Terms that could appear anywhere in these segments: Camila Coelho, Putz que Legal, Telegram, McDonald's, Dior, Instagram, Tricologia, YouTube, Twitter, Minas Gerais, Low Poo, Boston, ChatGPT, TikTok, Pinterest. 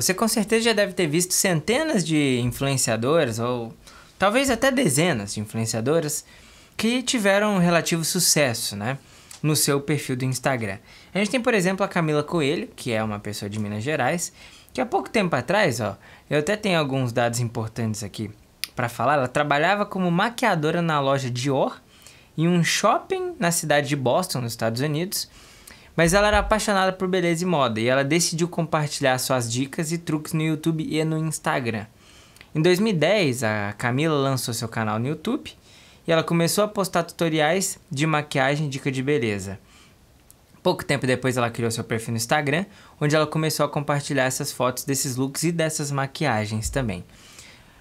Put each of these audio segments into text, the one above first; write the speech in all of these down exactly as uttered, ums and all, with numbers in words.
Você com certeza já deve ter visto centenas de influenciadoras, ou talvez até dezenas de influenciadoras, que tiveram um relativo sucesso, né, no seu perfil do Instagram. A gente tem, por exemplo, a Camila Coelho, que é uma pessoa de Minas Gerais, que há pouco tempo atrás, ó, eu até tenho alguns dados importantes aqui para falar, ela trabalhava como maquiadora na loja Dior, em um shopping na cidade de Boston, nos Estados Unidos, mas ela era apaixonada por beleza e moda, e ela decidiu compartilhar suas dicas e truques no YouTube e no Instagram. Em dois mil e dez, a Camila lançou seu canal no YouTube, e ela começou a postar tutoriais de maquiagem e dica de beleza. Pouco tempo depois ela criou seu perfil no Instagram, onde ela começou a compartilhar essas fotos desses looks e dessas maquiagens também.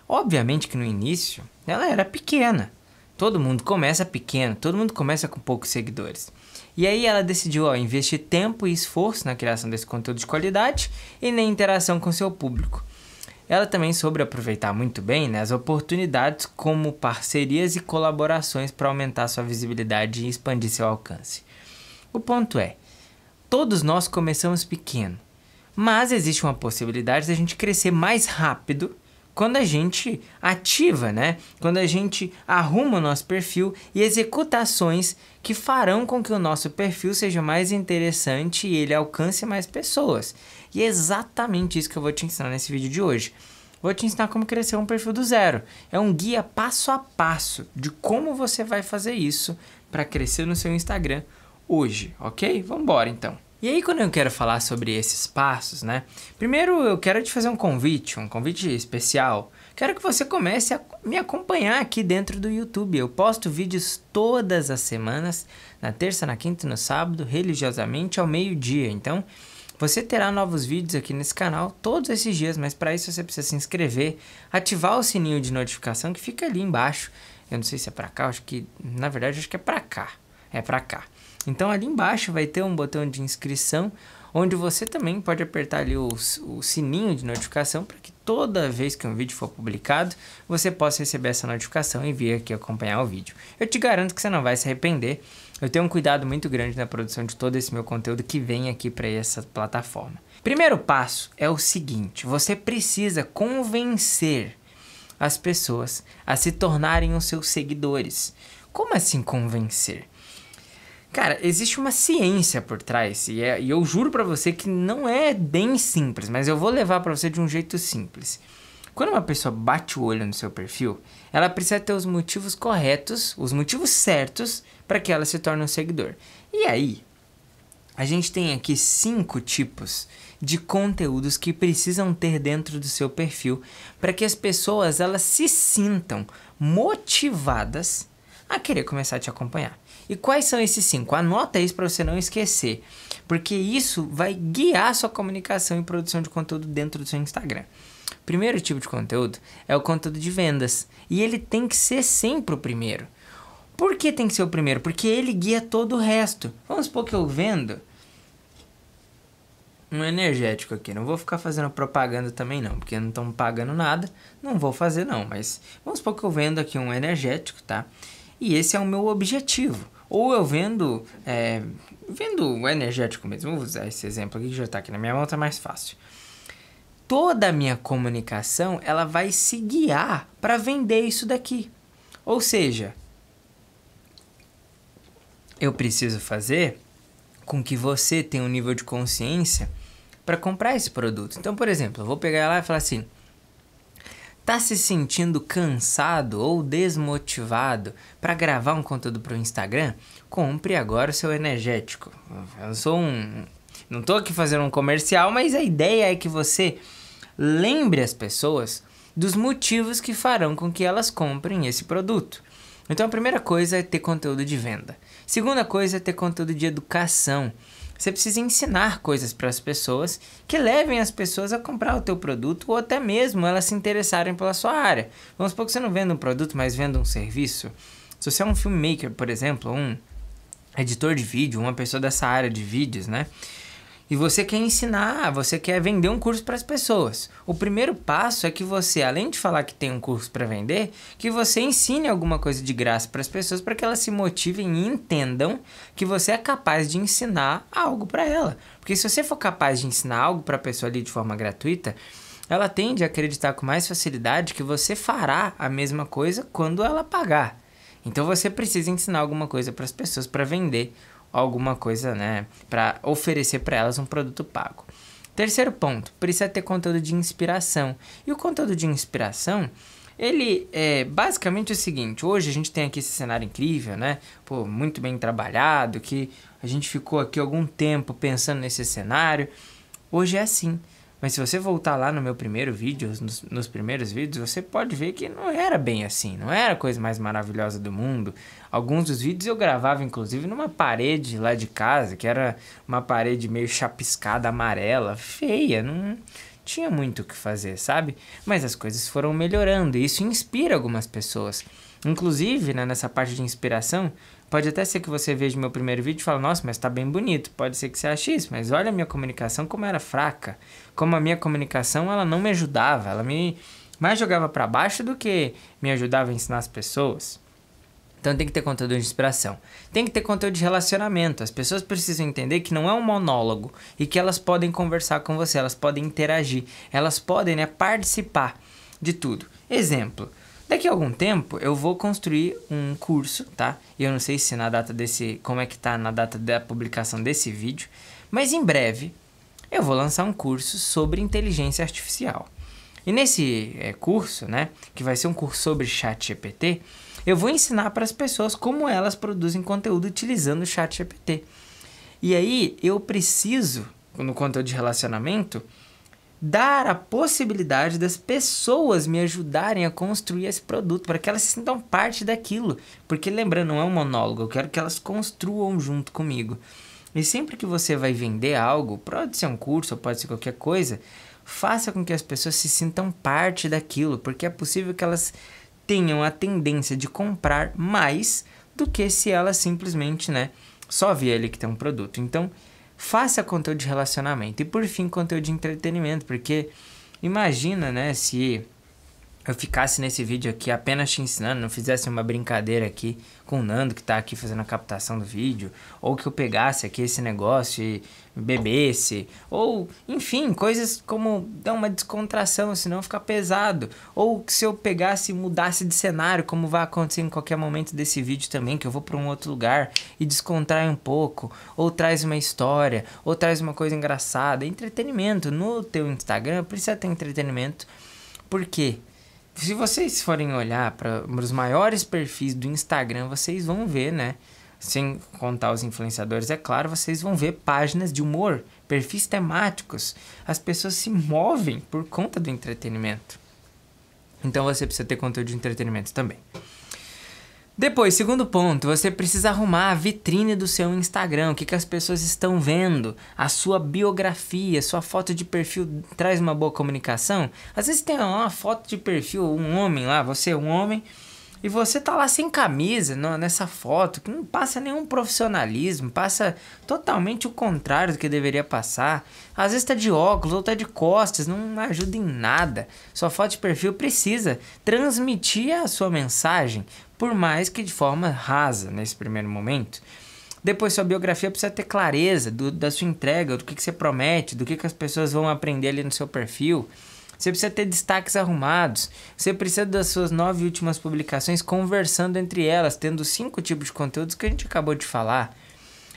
Obviamente que no início ela era pequena, todo mundo começa pequeno, todo mundo começa com poucos seguidores. E aí ela decidiu, ó, investir tempo e esforço na criação desse conteúdo de qualidade e na interação com seu público. Ela também soube aproveitar muito bem, né, as oportunidades como parcerias e colaborações para aumentar sua visibilidade e expandir seu alcance. O ponto é, todos nós começamos pequeno, mas existe uma possibilidade de a gente crescer mais rápido quando a gente ativa, né, quando a gente arruma o nosso perfil e executa ações que farão com que o nosso perfil seja mais interessante e ele alcance mais pessoas. E é exatamente isso que eu vou te ensinar nesse vídeo de hoje. Vou te ensinar como crescer um perfil do zero. É um guia passo a passo de como você vai fazer isso para crescer no seu Instagram hoje, ok? Vamos embora então. E aí, quando eu quero falar sobre esses passos, né? Primeiro eu quero te fazer um convite, um convite especial. Quero que você comece a me acompanhar aqui dentro do YouTube. Eu posto vídeos todas as semanas, na terça, na quinta e no sábado, religiosamente ao meio-dia. Então, você terá novos vídeos aqui nesse canal todos esses dias, mas para isso você precisa se inscrever, ativar o sininho de notificação que fica ali embaixo. Eu não sei se é para cá, acho que, na verdade, acho que é para cá. É para cá. Então ali embaixo vai ter um botão de inscrição, onde você também pode apertar ali o, o sininho de notificação para que toda vez que um vídeo for publicado, você possa receber essa notificação e vir aqui acompanhar o vídeo. Eu te garanto que você não vai se arrepender. Eu tenho um cuidado muito grande na produção de todo esse meu conteúdo que vem aqui para essa plataforma. Primeiro passo é o seguinte, você precisa convencer as pessoas a se tornarem os seus seguidores. Como assim convencer? Cara, existe uma ciência por trás e, é, e eu juro pra você que não é bem simples, mas eu vou levar pra você de um jeito simples. Quando uma pessoa bate o olho no seu perfil, ela precisa ter os motivos corretos, os motivos certos para que ela se torne um seguidor. E aí, a gente tem aqui cinco tipos de conteúdos que precisam ter dentro do seu perfil para que as pessoas elas se sintam motivadas a querer começar a te acompanhar. E quais são esses cinco? Anota isso para você não esquecer, porque isso vai guiar sua comunicação e produção de conteúdo dentro do seu Instagram. Primeiro tipo de conteúdo é o conteúdo de vendas, e ele tem que ser sempre o primeiro. Por que tem que ser o primeiro? Porque ele guia todo o resto. Vamos supor que eu vendo um energético aqui, não vou ficar fazendo propaganda também não, porque não estão pagando nada, não vou fazer não, mas vamos supor que eu vendo aqui um energético, tá? E esse é o meu objetivo. Ou eu vendo, é, vendo o energético mesmo, vou usar esse exemplo aqui que já está aqui na minha mão, tá mais fácil. Toda a minha comunicação, ela vai se guiar para vender isso daqui. Ou seja, eu preciso fazer com que você tenha um nível de consciência para comprar esse produto. Então, por exemplo, eu vou pegar lá e falar assim, tá se sentindo cansado ou desmotivado para gravar um conteúdo para o Instagram? Compre agora o seu energético. Eu sou um, não tô aqui fazendo um comercial, mas a ideia é que você lembre as pessoas dos motivos que farão com que elas comprem esse produto. Então a primeira coisa é ter conteúdo de venda. Segunda coisa é ter conteúdo de educação. Você precisa ensinar coisas para as pessoas que levem as pessoas a comprar o teu produto ou até mesmo elas se interessarem pela sua área. Vamos supor que você não venda um produto, mas venda um serviço. Se você é um filmmaker, por exemplo, um editor de vídeo, uma pessoa dessa área de vídeos, né? e você quer ensinar, você quer vender um curso para as pessoas. O primeiro passo é que você, além de falar que tem um curso para vender, que você ensine alguma coisa de graça para as pessoas, para que elas se motivem e entendam que você é capaz de ensinar algo para ela. Porque se você for capaz de ensinar algo para a pessoa ali de forma gratuita, ela tende a acreditar com mais facilidade que você fará a mesma coisa quando ela pagar. Então você precisa ensinar alguma coisa para as pessoas para vender alguma coisa, né, para oferecer para elas um produto pago. Terceiro ponto, precisa ter conteúdo de inspiração. E o conteúdo de inspiração, ele é basicamente o seguinte: hoje a gente tem aqui esse cenário incrível, né, pô, muito bem trabalhado, que a gente ficou aqui algum tempo pensando nesse cenário. Hoje é assim, mas se você voltar lá no meu primeiro vídeo, nos, nos primeiros vídeos, você pode ver que não era bem assim, não era a coisa mais maravilhosa do mundo. Alguns dos vídeos eu gravava, inclusive, numa parede lá de casa, que era uma parede meio chapiscada, amarela, feia, não tinha muito o que fazer, sabe? Mas as coisas foram melhorando e isso inspira algumas pessoas. Inclusive, né, nessa parte de inspiração, pode até ser que você veja meu primeiro vídeo e fale: nossa, mas tá bem bonito. Pode ser que você ache isso, mas olha a minha comunicação como era fraca. Como a minha comunicação, ela não me ajudava, ela me mais jogava pra baixo do que me ajudava a ensinar as pessoas. Então tem que ter conteúdo de inspiração. Tem que ter conteúdo de relacionamento. As pessoas precisam entender que não é um monólogo e que elas podem conversar com você, elas podem interagir, elas podem, né, participar de tudo. Exemplo: daqui a algum tempo eu vou construir um curso, tá? E eu não sei se na data desse, como é que tá na data da publicação desse vídeo, mas em breve eu vou lançar um curso sobre inteligência artificial. E nesse é, curso, né, que vai ser um curso sobre ChatGPT, eu vou ensinar para as pessoas como elas produzem conteúdo utilizando o ChatGPT. E aí eu preciso, no conteúdo de relacionamento, dar a possibilidade das pessoas me ajudarem a construir esse produto, para que elas se sintam parte daquilo. Porque, lembrando, não é um monólogo, eu quero que elas construam junto comigo. E sempre que você vai vender algo, pode ser um curso ou pode ser qualquer coisa, faça com que as pessoas se sintam parte daquilo, porque é possível que elas tenham a tendência de comprar mais do que se elas simplesmente, né, só vê ali que tem um produto. Então, faça conteúdo de relacionamento. E por fim, conteúdo de entretenimento, porque imagina, né, se eu ficasse nesse vídeo aqui apenas te ensinando, não fizesse uma brincadeira aqui com o Nando, que tá aqui fazendo a captação do vídeo, ou que eu pegasse aqui esse negócio e bebesse, ou enfim, coisas como dar uma descontração, senão fica pesado, ou que se eu pegasse e mudasse de cenário, como vai acontecer em qualquer momento desse vídeo também, que eu vou para um outro lugar e descontrai um pouco, ou traz uma história, ou traz uma coisa engraçada, entretenimento. No teu Instagram precisa ter entretenimento, porque se vocês forem olhar para os maiores perfis do Instagram, vocês vão ver, né, sem contar os influenciadores, é claro, vocês vão ver páginas de humor, perfis temáticos. As pessoas se movem por conta do entretenimento. Então você precisa ter conteúdo de entretenimento também. Depois, segundo ponto, você precisa arrumar a vitrine do seu Instagram, o que, que as pessoas estão vendo, a sua biografia, sua foto de perfil traz uma boa comunicação. Às vezes tem uma foto de perfil, um homem lá, você é um homem, e você tá lá sem camisa nessa foto, que não passa nenhum profissionalismo, passa totalmente o contrário do que deveria passar. Às vezes tá de óculos ou tá de costas, não ajuda em nada. Sua foto de perfil precisa transmitir a sua mensagem, por mais que de forma rasa nesse primeiro momento. Depois, sua biografia precisa ter clareza do, da sua entrega, do que, que você promete, do que, que as pessoas vão aprender ali no seu perfil. Você precisa ter destaques arrumados. Você precisa das suas nove últimas publicações conversando entre elas, tendo cinco tipos de conteúdos que a gente acabou de falar.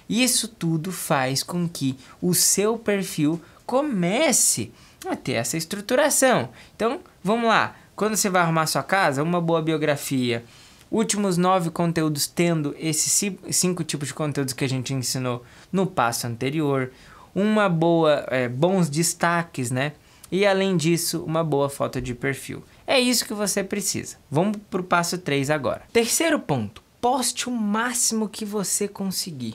Isso tudo faz com que o seu perfil comece a ter essa estruturação. Então, vamos lá. Quando você vai arrumar sua casa, uma boa biografia, últimos nove conteúdos tendo esses cinco tipos de conteúdos que a gente ensinou no passo anterior, uma boa, é, bons destaques, né? E além disso, uma boa foto de perfil. É isso que você precisa. Vamos para o passo três agora. Terceiro ponto, poste o máximo que você conseguir.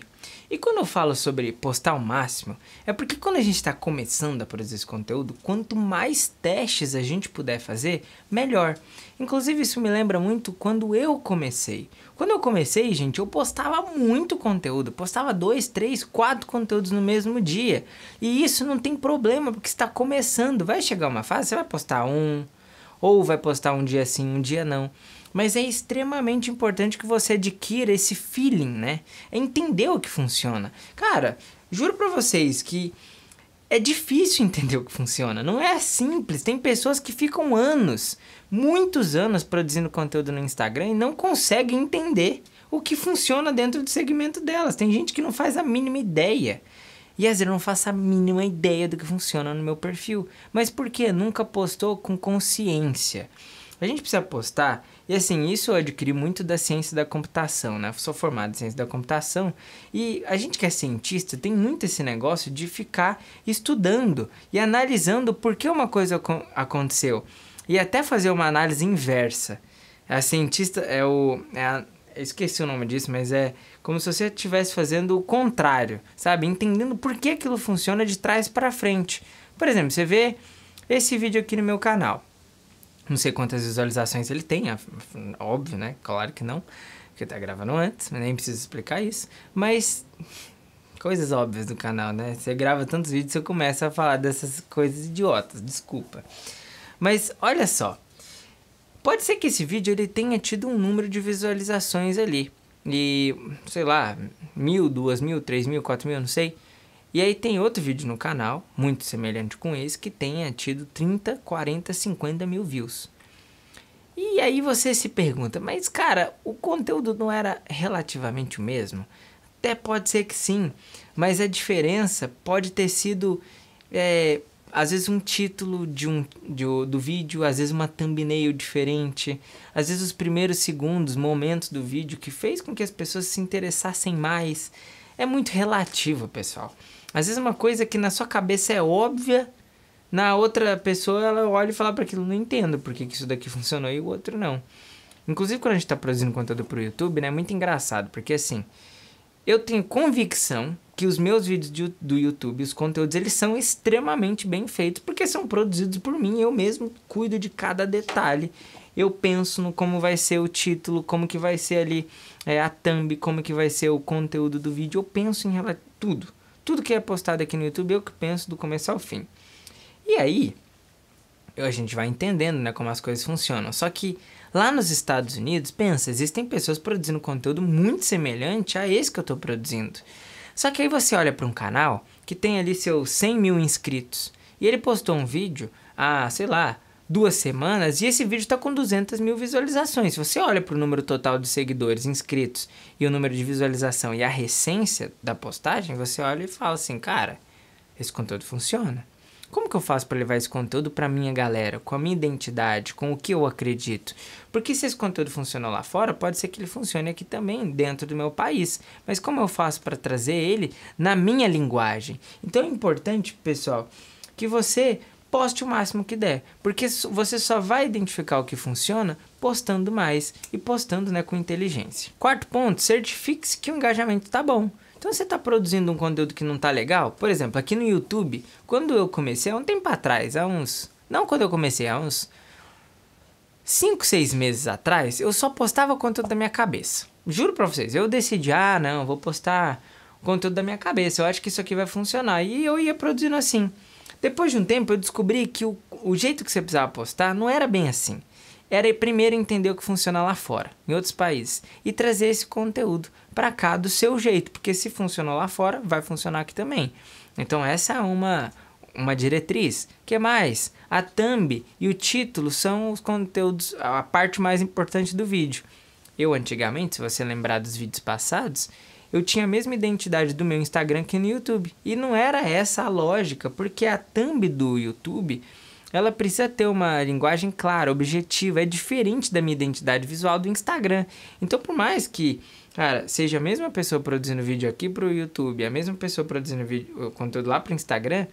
E quando eu falo sobre postar o máximo, é porque quando a gente está começando a produzir esse conteúdo, quanto mais testes a gente puder fazer, melhor. Inclusive isso me lembra muito quando eu comecei. Quando eu comecei, gente, eu postava muito conteúdo, postava dois, três, quatro conteúdos no mesmo dia. E isso não tem problema, porque está começando. Vai chegar uma fase, você vai postar um, ou vai postar um dia sim, um dia não. Mas é extremamente importante que você adquira esse feeling, né? É entender o que funciona. Cara, juro pra vocês que é difícil entender o que funciona. Não é simples. Tem pessoas que ficam anos, muitos anos produzindo conteúdo no Instagram e não conseguem entender o que funciona dentro do segmento delas. Tem gente que não faz a mínima ideia. E às vezes eu não faço a mínima ideia do que funciona no meu perfil. Mas por quê? Nunca postou com consciência. A gente precisa postar, e assim, isso eu adquiri muito da ciência da computação, né? Eu sou formado em ciência da computação, e a gente que é cientista tem muito esse negócio de ficar estudando e analisando por que uma coisa aconteceu, e até fazer uma análise inversa. A cientista é o... É a, eu esqueci o nome disso, mas é como se você estivesse fazendo o contrário, sabe? Entendendo por que aquilo funciona de trás para frente. Por exemplo, você vê esse vídeo aqui no meu canal. Não sei quantas visualizações ele tem, óbvio, né? Claro que não, porque tá gravando antes, nem preciso explicar isso. Mas, coisas óbvias do canal, né? Você grava tantos vídeos, você começa a falar dessas coisas idiotas, desculpa. Mas, olha só, pode ser que esse vídeo ele tenha tido um número de visualizações ali. E, sei lá, mil, duas mil, três mil, quatro mil, não sei. E aí tem outro vídeo no canal, muito semelhante com esse, que tenha tido trinta, quarenta, cinquenta mil views. E aí você se pergunta, mas cara, o conteúdo não era relativamente o mesmo? Até pode ser que sim, mas a diferença pode ter sido, é, às vezes um título de um, de, do vídeo, às vezes uma thumbnail diferente, às vezes os primeiros segundos, momentos do vídeo que fez com que as pessoas se interessassem mais. É muito relativo, pessoal. Às vezes uma coisa que na sua cabeça é óbvia, na outra pessoa ela olha e fala para aquilo, não entendo por que, que isso daqui funcionou e o outro não. Inclusive quando a gente está produzindo conteúdo para o YouTube, né, é muito engraçado, porque assim, eu tenho convicção que os meus vídeos de, do YouTube, os conteúdos, eles são extremamente bem feitos, porque são produzidos por mim, eu mesmo cuido de cada detalhe. Eu penso no como vai ser o título, como que vai ser ali é, a thumb, como que vai ser o conteúdo do vídeo. Eu penso em tudo. Tudo que é postado aqui no YouTube, eu que penso do começo ao fim. E aí, a gente vai entendendo, né, como as coisas funcionam. Só que lá nos Estados Unidos, pensa, existem pessoas produzindo conteúdo muito semelhante a esse que eu estou produzindo. Só que aí você olha para um canal que tem ali seus cem mil inscritos. E ele postou um vídeo, ah, sei lá, duas semanas e esse vídeo está com duzentas mil visualizações. Se você olha para o número total de seguidores inscritos e o número de visualização e a recência da postagem, você olha e fala assim, cara, esse conteúdo funciona. Como que eu faço para levar esse conteúdo para minha galera, com a minha identidade, com o que eu acredito? Porque se esse conteúdo funcionou lá fora, pode ser que ele funcione aqui também, dentro do meu país. Mas como eu faço para trazer ele na minha linguagem? Então é importante, pessoal, que você poste o máximo que der, porque você só vai identificar o que funciona postando mais e postando, né, com inteligência. Quarto ponto, certifique-se que o engajamento tá bom. Então você está produzindo um conteúdo que não tá legal, por exemplo, aqui no YouTube, quando eu comecei há um tempo atrás, há uns... Não quando eu comecei, há uns cinco, seis meses atrás, eu só postava conteúdo da minha cabeça. Juro pra vocês, eu decidi, ah não, vou postar conteúdo da minha cabeça, eu acho que isso aqui vai funcionar. E eu ia produzindo assim. Depois de um tempo eu descobri que o, o jeito que você precisava postar não era bem assim. Era primeiro entender o que funciona lá fora, em outros países, e trazer esse conteúdo para cá do seu jeito, porque se funcionou lá fora, vai funcionar aqui também. Então essa é uma, uma diretriz. O que mais? A thumb e o título são os conteúdos, a parte mais importante do vídeo. Eu antigamente, se você lembrar dos vídeos passados, eu tinha a mesma identidade do meu Instagram que no YouTube. E não era essa a lógica, porque a thumb do YouTube, ela precisa ter uma linguagem clara, objetiva, é diferente da minha identidade visual do Instagram. Então, por mais que, cara, seja a mesma pessoa produzindo vídeo aqui pro YouTube, a mesma pessoa produzindo vídeo, conteúdo lá pro Instagram,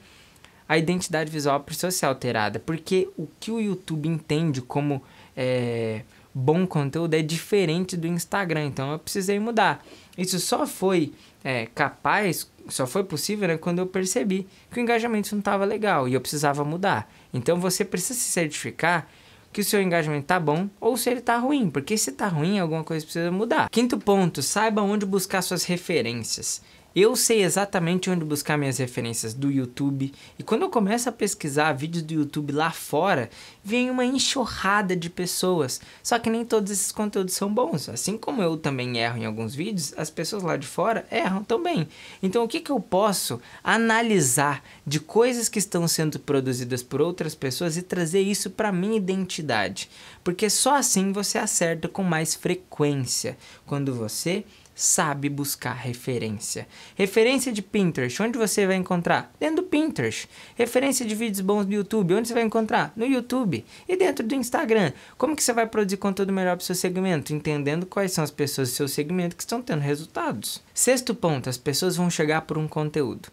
a identidade visual precisa ser alterada, porque o que o YouTube entende como é, bom conteúdo é diferente do Instagram, então eu precisei mudar. Isso só foi é, capaz, só foi possível, né, quando eu percebi que o engajamento não estava legal e eu precisava mudar. Então você precisa se certificar que o seu engajamento tá bom ou se ele tá ruim, porque se tá ruim, alguma coisa precisa mudar. Quinto ponto, saiba onde buscar suas referências. Eu sei exatamente onde buscar minhas referências do YouTube, e quando eu começo a pesquisar vídeos do YouTube lá fora, vem uma enxurrada de pessoas, só que nem todos esses conteúdos são bons. Assim como eu também erro em alguns vídeos, as pessoas lá de fora erram também. Então o que que eu posso analisar de coisas que estão sendo produzidas por outras pessoas e trazer isso para minha identidade? Porque só assim você acerta com mais frequência, quando você sabe buscar referência. Referência de Pinterest, onde você vai encontrar? Dentro do Pinterest. Referência de vídeos bons no YouTube, onde você vai encontrar? No YouTube. E dentro do Instagram, como que você vai produzir conteúdo melhor para o seu segmento? Entendendo quais são as pessoas do seu segmento que estão tendo resultados. Sexto ponto, as pessoas vão chegar por um conteúdo.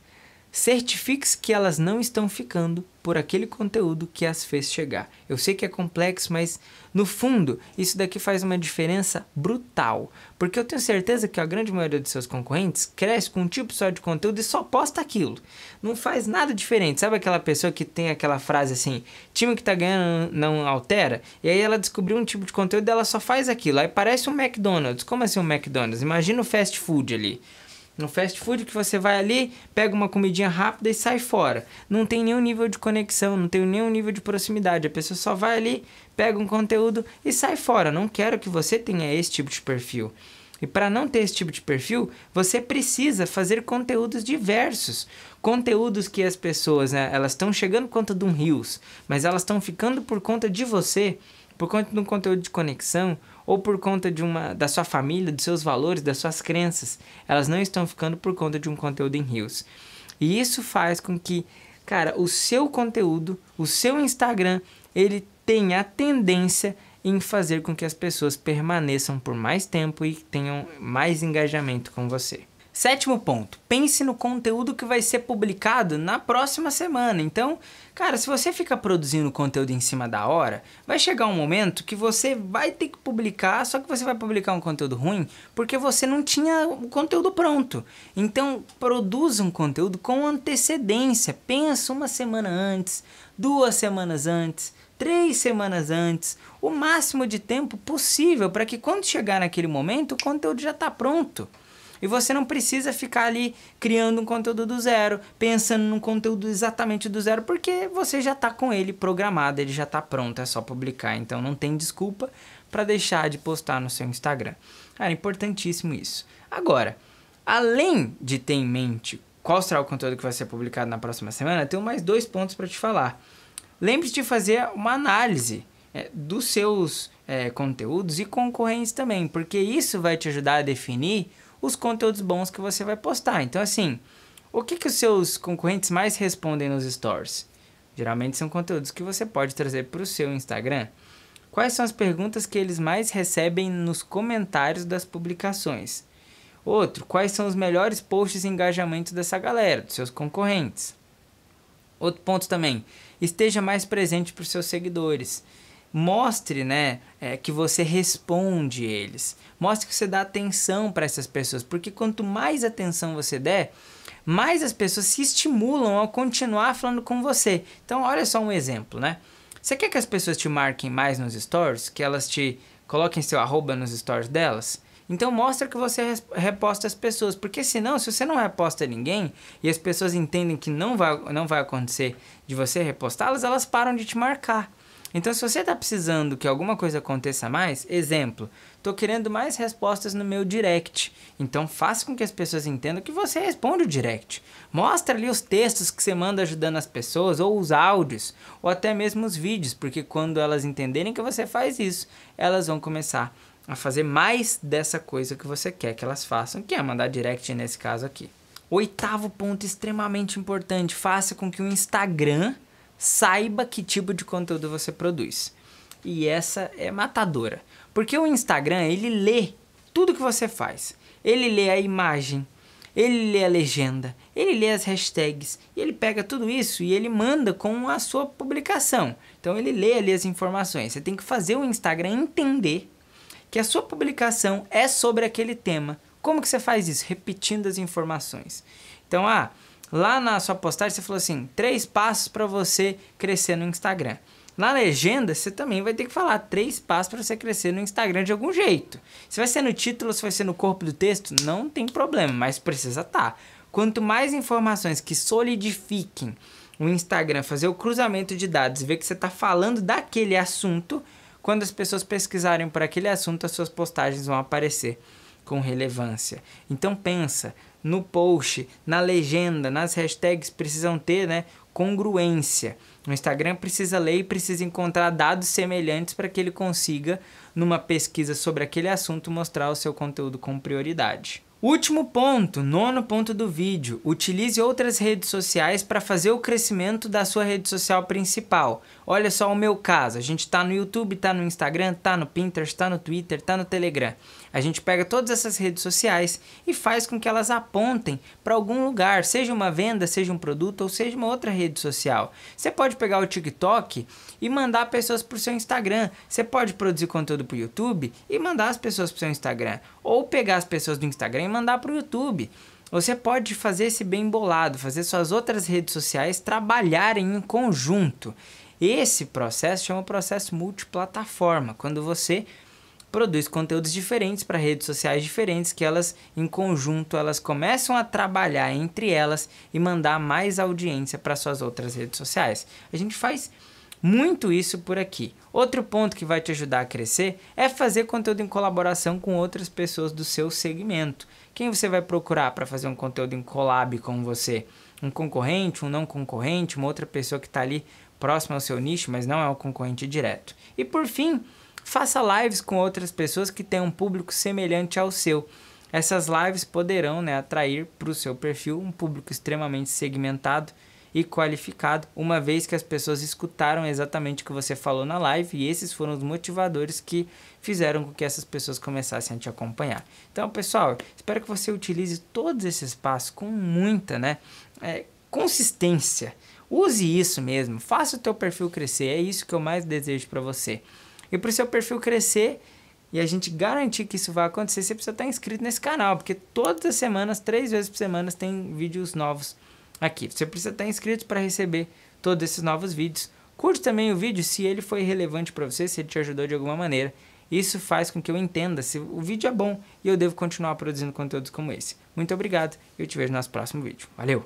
Certifique-se que elas não estão ficando por aquele conteúdo que as fez chegar. Eu sei que é complexo, mas no fundo isso daqui faz uma diferença brutal, porque eu tenho certeza que a grande maioria dos seus concorrentes cresce com um tipo só de conteúdo e só posta aquilo, não faz nada diferente. Sabe aquela pessoa que tem aquela frase assim, time que tá ganhando não altera? E aí ela descobriu um tipo de conteúdo e ela só faz aquilo, aí parece um McDonald's. Como assim um McDonald's? Imagina o fast food ali. No fast food que você vai ali, pega uma comidinha rápida e sai fora. Não tem nenhum nível de conexão, não tem nenhum nível de proximidade. A pessoa só vai ali, pega um conteúdo e sai fora. Não quero que você tenha esse tipo de perfil. E para não ter esse tipo de perfil, você precisa fazer conteúdos diversos. Conteúdos que as pessoas, né, elas estão chegando por conta de um Reels, mas elas estão ficando por conta de você, por conta de um conteúdo de conexão, ou por conta de uma, da sua família, dos seus valores, das suas crenças. Elas não estão ficando por conta de um conteúdo em Reels. E isso faz com que, cara, o seu conteúdo, o seu Instagram, ele tenha a tendência em fazer com que as pessoas permaneçam por mais tempo e tenham mais engajamento com você. Sétimo ponto, pense no conteúdo que vai ser publicado na próxima semana. Então, cara, se você fica produzindo conteúdo em cima da hora, vai chegar um momento que você vai ter que publicar, só que você vai publicar um conteúdo ruim, porque você não tinha o conteúdo pronto. Então, produza um conteúdo com antecedência, pensa uma semana antes, duas semanas antes, três semanas antes, o máximo de tempo possível, para que quando chegar naquele momento, o conteúdo já está pronto. E você não precisa ficar ali criando um conteúdo do zero, pensando num conteúdo exatamente do zero, porque você já está com ele programado, ele já está pronto, é só publicar. Então não tem desculpa para deixar de postar no seu Instagram. Cara, importantíssimo isso. Agora, além de ter em mente qual será o conteúdo que vai ser publicado na próxima semana, eu tenho mais dois pontos para te falar. Lembre-se de fazer uma análise é, dos seus é, conteúdos e concorrentes também, porque isso vai te ajudar a definir os conteúdos bons que você vai postar. Então assim, o que que os seus concorrentes mais respondem nos stories? Geralmente são conteúdos que você pode trazer para o seu Instagram. Quais são as perguntas que eles mais recebem nos comentários das publicações? Outro, quais são os melhores posts e engajamentos dessa galera, dos seus concorrentes? Outro ponto também, esteja mais presente para os seus seguidores. Mostre, né, é, que você responde eles. Mostre que você dá atenção para essas pessoas, porque quanto mais atenção você der, mais as pessoas se estimulam a continuar falando com você. Então, olha só um exemplo, né? Você quer que as pessoas te marquem mais nos stories? Que elas te coloquem seu arroba nos stories delas? Então mostra que você reposta as pessoas, porque senão, se você não reposta ninguém e as pessoas entendem que não vai, não vai acontecer de você repostá-las, elas param de te marcar. Então, se você está precisando que alguma coisa aconteça mais, exemplo, estou querendo mais respostas no meu direct. Então, faça com que as pessoas entendam que você responde o direct. Mostra ali os textos que você manda ajudando as pessoas, ou os áudios, ou até mesmo os vídeos, porque quando elas entenderem que você faz isso, elas vão começar a fazer mais dessa coisa que você quer que elas façam, que é mandar direct nesse caso aqui. Oitavo ponto extremamente importante, faça com que o Instagram saiba que tipo de conteúdo você produz. E essa é matadora, porque o Instagram, ele lê tudo que você faz. Ele lê a imagem, ele lê a legenda, ele lê as hashtags, ele pega tudo isso e ele manda com a sua publicação. Então ele lê ali as informações. Você tem que fazer o Instagram entender que a sua publicação é sobre aquele tema, Como que você faz isso? Repetindo as informações. Então, ah, lá na sua postagem você falou assim, três passos para você crescer no Instagram. Na legenda, você também vai ter que falar três passos para você crescer no Instagram de algum jeito. Se vai ser no título, se vai ser no corpo do texto, não tem problema, mas precisa estar. Quanto mais informações que solidifiquem o Instagram, fazer o cruzamento de dados e ver que você está falando daquele assunto, quando as pessoas pesquisarem por aquele assunto, as suas postagens vão aparecer com relevância. Então pensa no post, na legenda, nas hashtags precisam ter, né, congruência. O Instagram precisa ler e precisa encontrar dados semelhantes para que ele consiga, numa pesquisa sobre aquele assunto, mostrar o seu conteúdo com prioridade. Último ponto, nono ponto do vídeo. Utilize outras redes sociais para fazer o crescimento da sua rede social principal. Olha só o meu caso. A gente está no YouTube, está no Instagram, está no Pinterest, está no Twitter, está no Telegram. A gente pega todas essas redes sociais e faz com que elas apontem para algum lugar, seja uma venda, seja um produto ou seja uma outra rede social. Você pode pegar o TikTok e mandar pessoas para o seu Instagram. Você pode produzir conteúdo para o YouTube e mandar as pessoas para o seu Instagram. Ou pegar as pessoas do Instagram e mandar para o YouTube. Você pode fazer esse bem bolado, fazer suas outras redes sociais trabalharem em conjunto. Esse processo chama processo multiplataforma, quando você produz conteúdos diferentes para redes sociais diferentes, que elas, em conjunto, elas começam a trabalhar entre elas e mandar mais audiência para suas outras redes sociais. A gente faz muito isso por aqui. Outro ponto que vai te ajudar a crescer é fazer conteúdo em colaboração com outras pessoas do seu segmento. Quem você vai procurar para fazer um conteúdo em collab com você? Um concorrente, um não concorrente, uma outra pessoa que está ali próxima ao seu nicho, mas não é um concorrente direto. E por fim, faça lives com outras pessoas que tenham um público semelhante ao seu. Essas lives poderão, né, atrair para o seu perfil um público extremamente segmentado e qualificado, uma vez que as pessoas escutaram exatamente o que você falou na live e esses foram os motivadores que fizeram com que essas pessoas começassem a te acompanhar. Então, pessoal, espero que você utilize todos esses passos com muita, né, é, consistência. Use isso mesmo, faça o teu perfil crescer, é isso que eu mais desejo para você. E para o seu perfil crescer e a gente garantir que isso vai acontecer, você precisa estar inscrito nesse canal, porque todas as semanas, três vezes por semana, tem vídeos novos aqui. Você precisa estar inscrito para receber todos esses novos vídeos. Curte também o vídeo se ele foi relevante para você, se ele te ajudou de alguma maneira. Isso faz com que eu entenda se o vídeo é bom e eu devo continuar produzindo conteúdos como esse. Muito obrigado e eu te vejo no nosso próximo vídeo. Valeu!